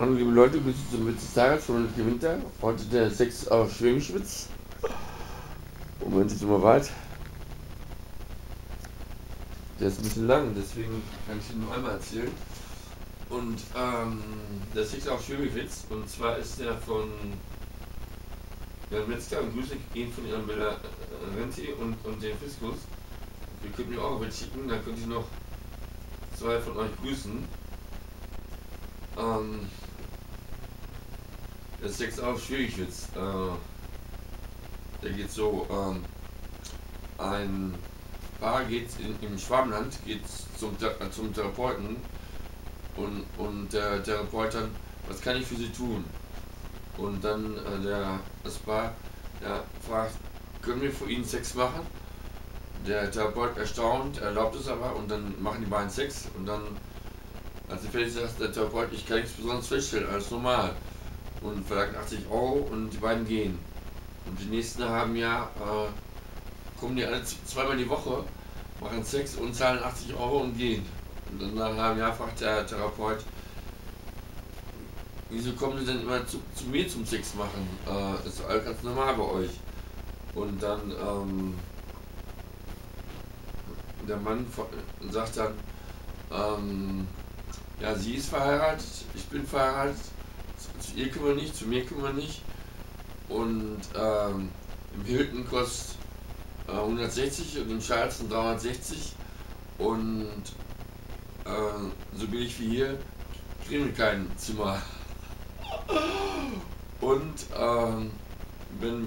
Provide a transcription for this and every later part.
Hallo liebe Leute, Grüße zum Witz des Tages von Ulrike Winter. Heute der 6 auf Schwäbischwitz. Moment, jetzt sind wir weit. Der ist ein bisschen lang, deswegen kann ich ihn nur einmal erzählen. Und der 6 auf Schwäbischwitz, und zwar ist der von Jan Metzger, und Grüße gehen von Ihrem Villa Renzi und dem Fiskus. Ihr könnt mir auch mitschicken, dann könnt ihr noch zwei von euch grüßen. Das 6 auf Schwäbischwitz, der geht so, ein Paar geht im Schwabenland, geht zum Therapeuten und der Therapeut dann, was kann ich für Sie tun? Und dann das Paar, der fragt, können wir für ihn Sex machen? Der Therapeut erstaunt, erlaubt es aber, und dann machen die beiden Sex, und dann, als ich fertig sagte, der Therapeut, ich kann nichts Besonderes feststellen, alles normal. Und verlangt 80 € und die beiden gehen. Und die nächsten haben ja, kommen die alle zweimal die Woche, machen Sex und zahlen 80 € und gehen. Und dann nach einem halben Jahr fragt der Therapeut, wieso kommen Sie denn immer zu mir zum Sex machen? Ist alles ganz normal bei euch. Und dann, der Mann sagt dann, ja, sie ist verheiratet, ich bin verheiratet, zu ihr können wir nicht, zu mir können wir nicht. Und im Hilton kostet 160 und im Charleston 360, und so billig wie hier kriegen wir kein Zimmer. Und wir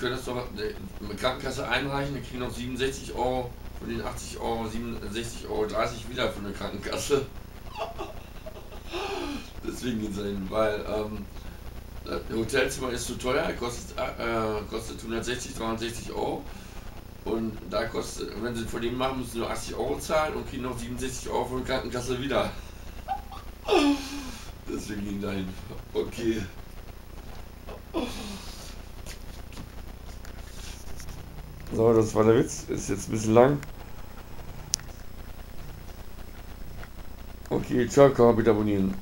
können das doch mit Krankenkasse einreichen, wir kriegen noch 67 € von den 80 €, 67,30 € wieder von der Krankenkasse. Deswegen geht es dahin, weil das Hotelzimmer ist zu teuer, kostet 160, 63 €, und da kostet, wenn sie von dem machen, müssen sie nur 80 € zahlen und kriegen noch 67 € von der Krankenkasse wieder. Deswegen ging dahin. Okay. So, das war der Witz, ist jetzt ein bisschen lang. Okay, ciao, komm, bitte abonnieren.